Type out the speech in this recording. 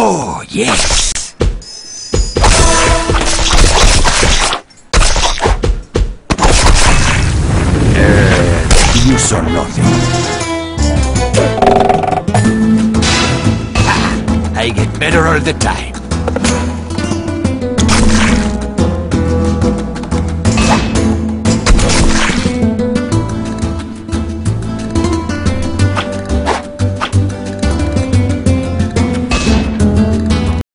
Oh, yes! Use or nothing. I get better all the time.